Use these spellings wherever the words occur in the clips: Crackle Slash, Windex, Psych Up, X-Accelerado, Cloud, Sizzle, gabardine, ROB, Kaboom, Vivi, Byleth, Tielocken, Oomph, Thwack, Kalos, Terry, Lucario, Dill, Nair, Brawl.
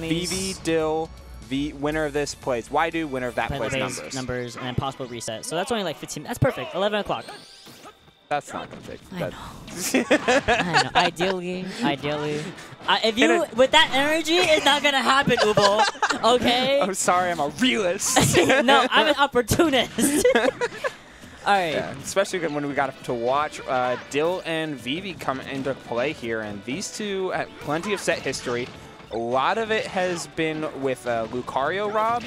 Japanese. Vivi, Dill, the winner of this plays Waidu, winner of that plays numbers. And then possible reset. So that's only like 15. That's perfect. 11 o'clock. That's not gonna take. I know. Ideally. If you with that energy, it's not gonna happen, Ubo. Okay. I'm sorry. I'm a realist. No, I'm an opportunist. All right. Yeah, especially when we got to watch Dill and Vivi come into play here, and these two have plenty of set history. A lot of it has been with Lucario, Rob.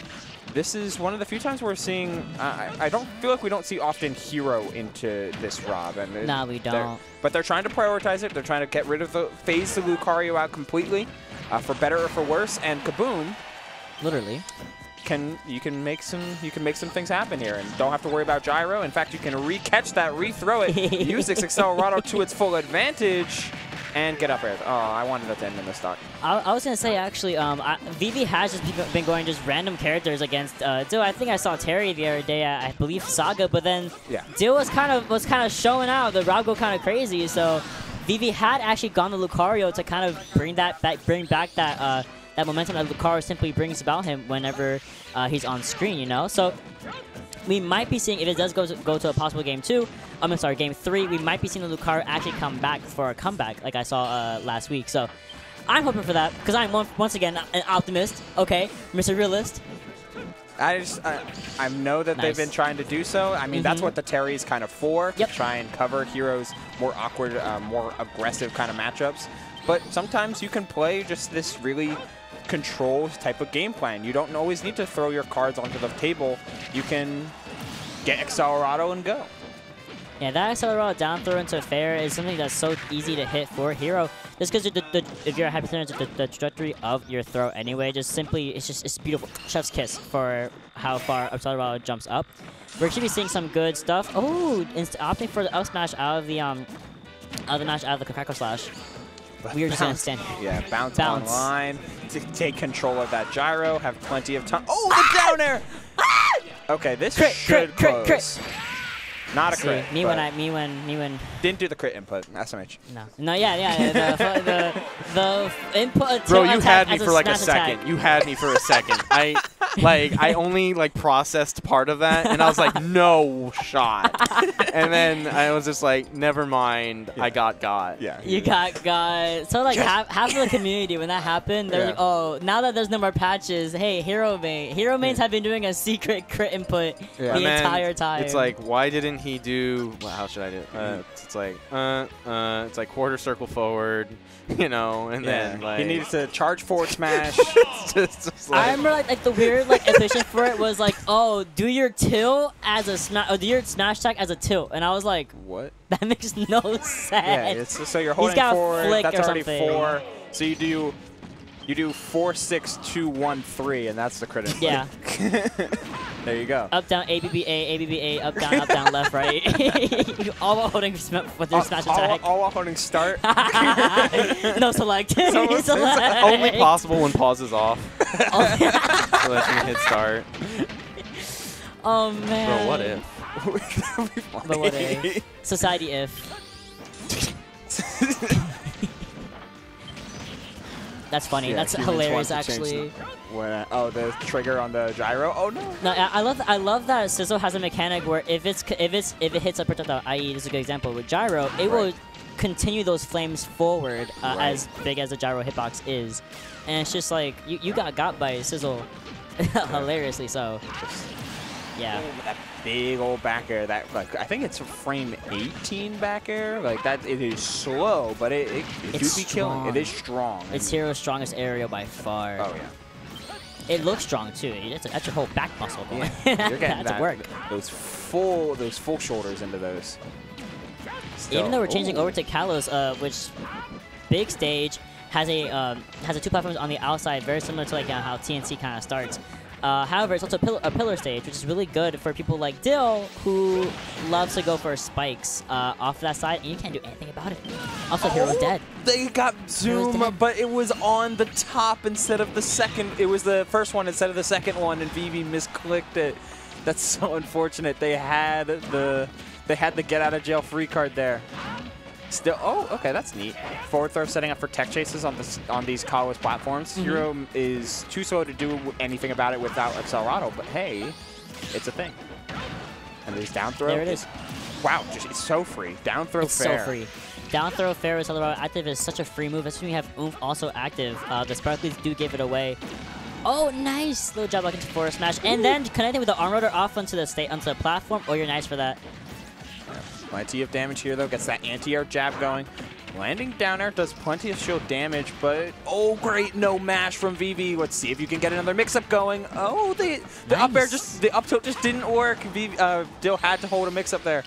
This is one of the few times we're seeing. I don't feel like we don't see often Hero into this Rob. And no, we don't. But they're trying to prioritize it. They're trying to get rid of the phase the Lucario out completely, for better or for worse. And Kaboom, literally. You can make some things happen here, and don't have to worry about gyro. In fact, you can re-catch that, rethrow it, use X-Accelerado to its full advantage, and get up air. Oh, I wanted that to end in the stock. I was gonna say actually, Vivi has just been going just random characters against Dill. I think I saw Terry the other day. I believe Saga, but then yeah. Dill was kind of showing out. The Rob go kind of crazy. So Vivi had actually gone to Lucario to kind of bring that back that. That momentum that Lucario simply brings about him whenever he's on screen, you know? So we might be seeing, if it does go to a possible game three, we might be seeing the Lucario actually come back for a comeback, like I saw last week. So I'm hoping for that, because I'm once again an optimist, okay? Mr. Realist. I know that they've been trying to do so. I mean, that's what the Terry is kind of for, to try and cover Hero's more awkward, more aggressive kind of matchups. But sometimes you can play just this really controlled type of game plan. You don't always need to throw your cards onto the table. You can get X-Accelerado and go. Yeah, that X-Accelerado down throw into fair is something that's so easy to hit for Hero. Just because if you're a hypertension to the trajectory of your throw anyway, just simply, it's beautiful. Chef's kiss for how far X-Accelerado jumps up. We're actually seeing some good stuff. Oh, opting for the up smash out of the Crackle Slash. We are just going to stand here. Yeah, bounce online, take control of that gyro, have plenty of time. Oh, the down air! Okay, this crit, should close. Not a crit. See, me when. Didn't do the crit input. SMH. No. Yeah. The input. Bro, you had me for like a second. Attack. You had me for a second. I only like processed part of that, and I was like, no shot. And then I was just like, never mind. Yeah. I got. Yeah. You got got. So like half of the community when that happened, they're like, oh, now that there's no more patches, hey, hero mains have been doing a secret crit input the entire time. It's like, why didn't he do? Well, how should I do it? It's like quarter circle forward, you know, and then like he needed to charge forward smash. It's just like, I remember like the weird like efficient for it was like, oh, do your till as a smash, or do your smash attack as a tilt, and I was like, what? That makes no sense. Yeah, it's, so you're holding forward. That's already something. Four. So you do 4, 6, 2, 1, 3, and that's the crit input. Yeah. There you go. Up, down, A, B, B, A, up, down, left, right. All while holding with your smash attack. All while holding start. No, select. Select. It's only possible when pause is off. So let you hit start. Oh, man. Bro, what if? But what if? Society if. That's funny. Yeah, that's hilarious, actually. The trigger on the gyro. Oh no! No, I love that Sizzle has a mechanic where if it hits a projectile, i.e., this is a good example with gyro, it will continue those flames forward as big as the gyro hitbox is, and it's just like you got by Sizzle, hilariously so. Yeah. That big old back air. That like I think it's frame 18 back air. Like that, it is slow, but it do be killing. It is strong. It's Hero's strongest aerial by far. Oh yeah. It looks strong too. That's your whole back muscle going. Yeah. You're getting that work. Those full shoulders into those. Still. Even though we're changing over to Kalos, which big stage has a two platforms on the outside, very similar to like how TNT kind of starts. However, it's also a pillar stage, which is really good for people like Dill, who loves to go for spikes off that side, and you can't do anything about it. Also, Hero's dead. They got zoom, but it was on the top instead of the second. It was the first one instead of the second one, and Vivi misclicked it. That's so unfortunate. They had the get out of jail free card there. Still, oh, okay, that's neat. Forward throw setting up for tech chases on these Kalos platforms. Mm-hmm. Hero is too slow to do anything about it without Accelerado, but hey, it's a thing. And there's down throw. There it is. Wow, just, it's so free. Down throw it's fair. It's so free. Down throw fair with Accelerado active is such a free move. That's when you have Oomph also active. The Sparklies do give it away. Oh, nice! Little jab back into forward smash. And ooh, then connecting with the arm rotor off onto the platform. Oh, you're nice for that. Plenty of damage here, though. Gets that anti-air jab going. Landing down air does plenty of shield damage, but oh, great. No mash from Vivi. Let's see if you can get another mix-up going. Oh, the nice. Up air just, the up tilt just didn't work. Vivi, Dill had to hold a mix-up there.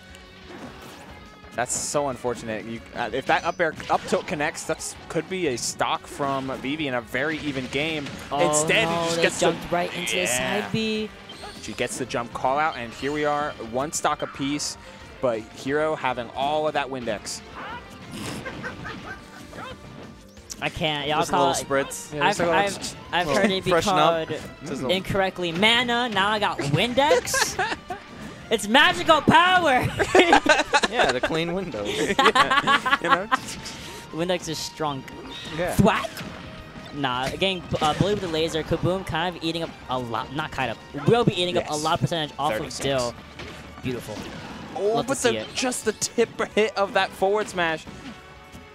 That's so unfortunate. You, if that up tilt connects, that could be a stock from Vivi in a very even game. Oh, instead, no, just gets jumped right into the side B. She gets the jump call out, and here we are, one stock apiece. But Hero having all of that Windex. I can't. Y'all call it spritz. Yeah, I've heard it be called incorrectly mana. Now I got Windex. It's magical power. Yeah, the clean windows. Yeah, you know. Windex is strong. Yeah. Thwack. Nah, again, Blue with the laser. Kaboom kind of eating up a lot. Not kind of. Will be eating up a lot of percentage off 36. Of Dill. Beautiful. Oh, but just the tip hit of that forward smash.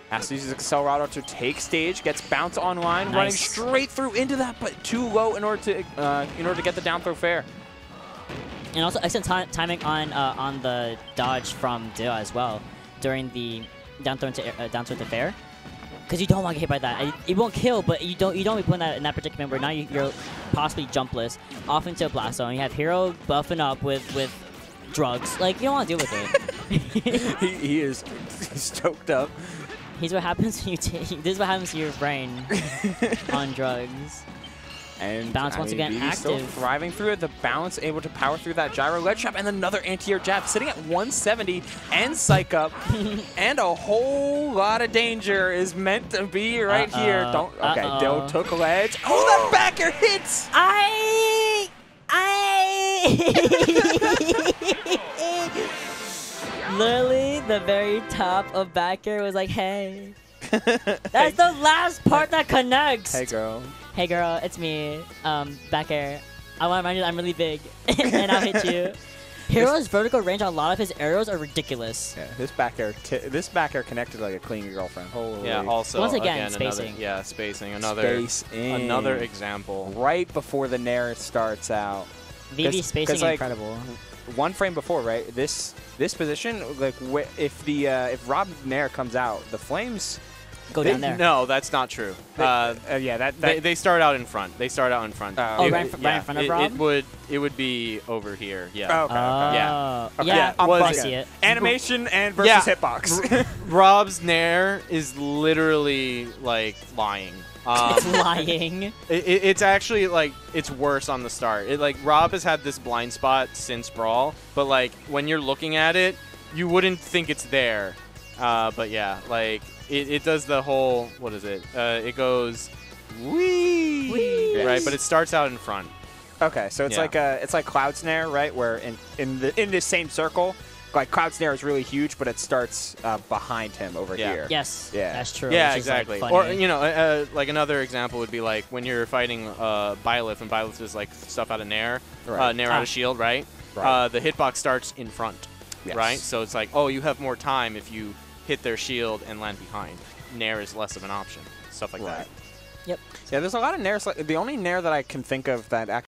Has to use Accelerado to take stage. Gets bounce online, nice. Running straight through into that, but too low in order to get the down throw fair. And also excellent timing on the dodge from Dill as well during the down throw into fair, because you don't want to get hit by that. It won't kill, but you don't be putting that in that particular member. Now you're possibly jumpless off into a blast zone. You have Hero buffing up with drugs. Like, you don't want to deal with it. he is stoked up. He's what happens when you take. This is what happens to your brain on drugs. And bounce once again active. Still thriving through it. The bounce able to power through that gyro ledge trap and another anti-air jab, sitting at 170 and psych up, and a whole lot of danger is meant to be right here. Don't. Okay, Dill took a ledge. Oh, that back air hits. Literally, the very top of back air was like, hey. That's the last part that connects. Hey, girl. Hey, girl, it's me, back air. I want to remind you that I'm really big, and I'll hit you. Hero's vertical range on a lot of his arrows are ridiculous. Yeah, this back air connected like a clean girlfriend. Holy. Yeah, also once again spacing. Another, yeah, spacing. Another example. Right before the Nair starts out. VV spacing is incredible. One frame before, right? This position, like if Rob Nair comes out, the flames go down there. No, that's not true. They start out in front. They start out in front. Right in front of Rob. It would be over here. Yeah. Okay. I see it. Animation and versus hitbox. Rob's Nair is literally like lying. It's lying. It's actually like it's worse on the start. Rob has had this blind spot since Brawl, but like when you're looking at it, you wouldn't think it's there. But yeah, like it does the whole what is it? It goes wee, right? But it starts out in front. Okay, so it's like Cloud Snare, right? Where in this same circle. Like Cloud Snare is really huge, but it starts behind him over here. Yes, that's true. Yeah, exactly. Like or you know, like another example would be like when you're fighting Byleth, and Byleth is like stuff out of Nair, Nair out of Shield, right? The hitbox starts in front, right? So it's like, oh, you have more time if you hit their Shield and land behind. Nair is less of an option, stuff like that. Yep. Yeah, there's a lot of Nairs. The only Nair that I can think of that actually